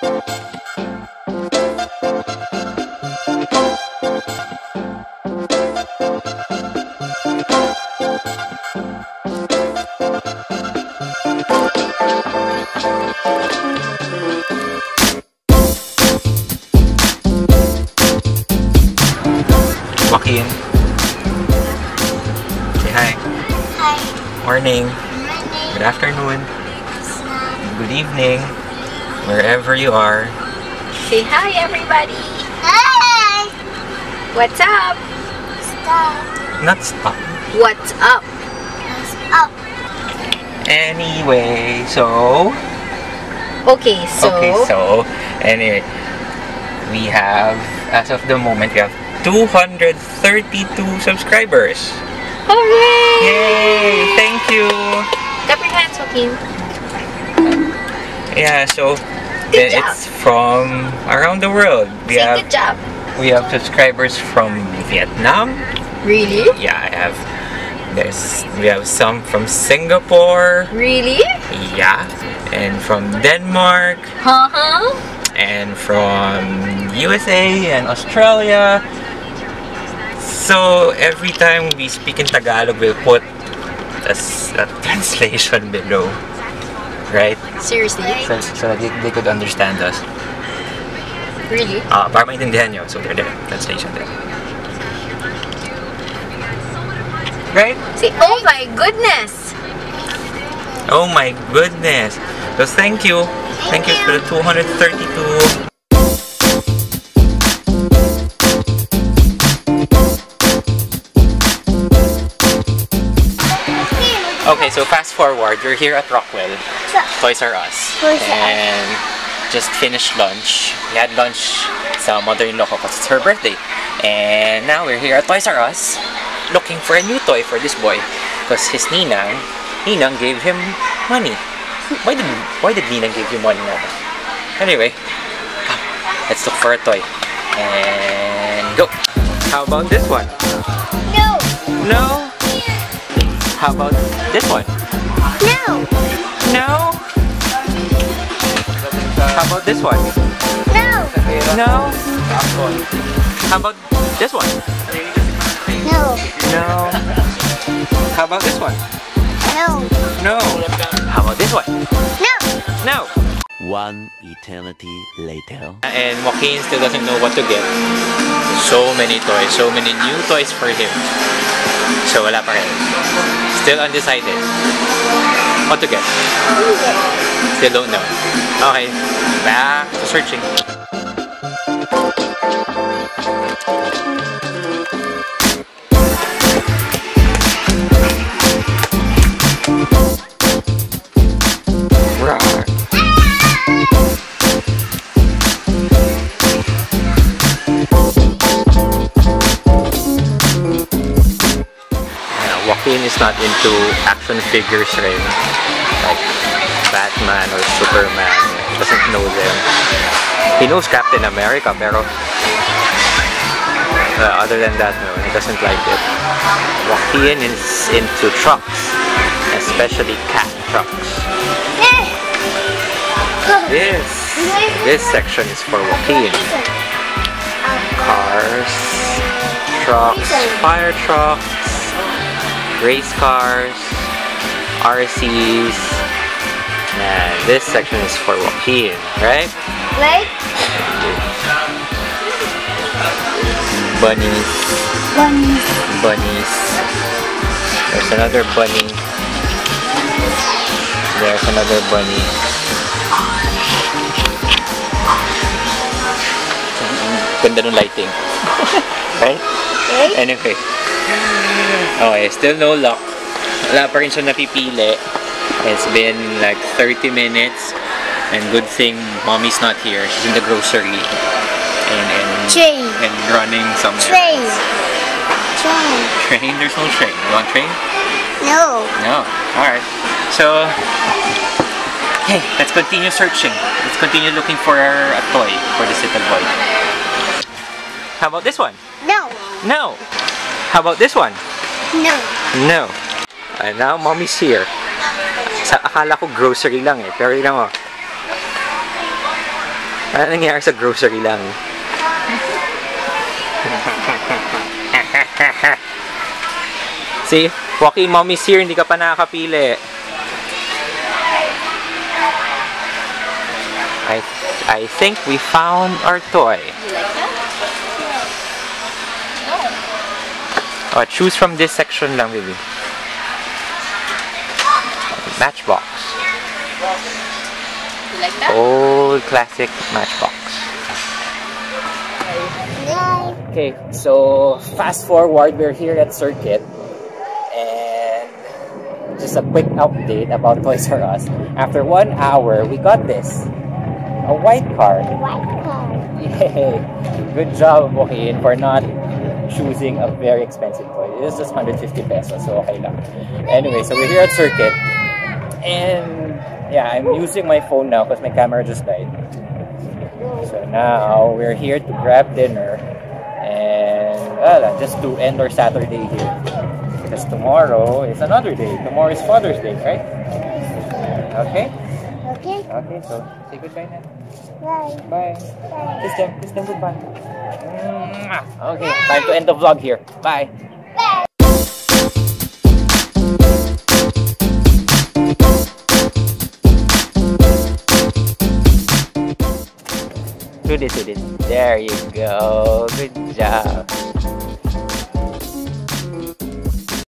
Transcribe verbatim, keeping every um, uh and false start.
Walk in. Say hi. Hi. Morning. Morning. Good afternoon. Good evening. Wherever you are. Say hi, everybody. Hi. What's up? Stop. Not stop. What's up? What's up? Anyway, so. Okay, so. Okay, so. Anyway, we have, as of the moment, we have two hundred thirty-two subscribers. Hooray! Yay! Thank you. Clap your hands, Joaquin. Yeah, so good job. It's from around the world. We Say have good job. We have subscribers from Vietnam. Really? Yeah, I have. There's we have some from Singapore. Really? Yeah, and from Denmark. Uh huh. And from U S A and Australia. So every time we speak in Tagalog, we'll put a, a translation below, right? Seriously? So, so that they, they could understand us. Really? Ah, para maintindihan nyo. So they're there, translation there. Right? Say, oh my goodness! Oh my goodness! So thank you. Thank you for the two hundred thirty-two. Okay, so fast forward, you're here at Rockwell, Toys R Us, and just finished lunch. We had lunch sa mother-in-law because it's her birthday, and now we're here at Toys R Us looking for a new toy for this boy because his ninang, ninang gave him money. Why did why did Nina give you money now? Anyway, let's look for a toy and go. How about this one? No. No. How about this one? No. No. How about this one? No. No. How about this one? No. No. How about this one? No. No. How about this one? No. No. One eternity later. And Joaquin still doesn't know what to get. So many toys, so many new toys for him. So wala pa rin. Still undecided. What to get? Still don't know. Okay, back to searching. Is not into action figures right, like Batman or Superman. He doesn't know them. He knows Captain America, pero uh, other than that, no, he doesn't like it. Joaquin is into trucks, especially cat trucks. This, this section is for Joaquin. Cars, trucks, fire trucks, race cars, R Cs, and this section is for Joaquin, right? Right? Bunnies. Bunnies. Bunnies. There's another bunny. There's another bunny. Ganda ng lighting. Right? Right? Anyway. Okay, still no luck. Wala pa rin siya napipili. It's been like thirty minutes. And good thing mommy's not here. She's in the grocery. And and, and running somewhere. Train. Train. Train? There's no train. You want train? No. No. Alright. So, hey, let's continue searching. Let's continue looking for a toy for this little boy. How about this one? No. No. How about this one? No. No. And now mommy's here. Sa akala ko grocery lang eh, pero yun mo. Ano nangyari sa grocery lang? See? Walking mommy's here, hindi ka pa nakakapili. I, I think we found our toy. You like that? No. Oh, choose from this section lang, baby. Matchbox. You like that? Old classic Matchbox. Okay, so fast forward, we're here at Circuit. And just a quick update about Toys R Us. After one hour, we got this. A white card. White card. Yay! Good job, Bohin, for not choosing a very expensive toy. It was just one hundred fifty pesos, so okay lang. Anyway, so we're here at Circuit. And yeah, I'm using my phone now because my camera just died. So now we're here to grab dinner. And well, just to end our Saturday here. Because tomorrow is another day. Tomorrow is Father's Day, right? Okay? Okay. Okay, so say goodbye now. Bye. Bye. Bye. Kiss them. Kiss them goodbye. Okay, bye. Time to end the vlog here. Bye. Bye. Do this, do this. There you go. Good job.